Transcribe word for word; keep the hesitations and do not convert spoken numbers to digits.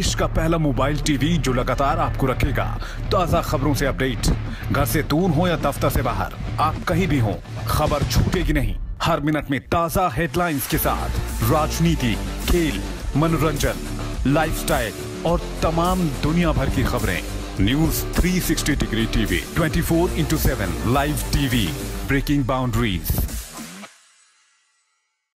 देश का पहला मोबाइल टीवी जो लगातार आपको रखेगा ताजा खबरों से अपडेट। घर से दूर हो या दफ्तर से बाहर, आप कहीं भी हो, खबर छूटेगी नहीं। हर मिनट में ताजा हेडलाइंस के साथ राजनीति, खेल, मनोरंजन, लाइफस्टाइल और तमाम दुनिया भर की खबरें। News three sixty degree TV, twenty four into seven live TV, breaking boundaries.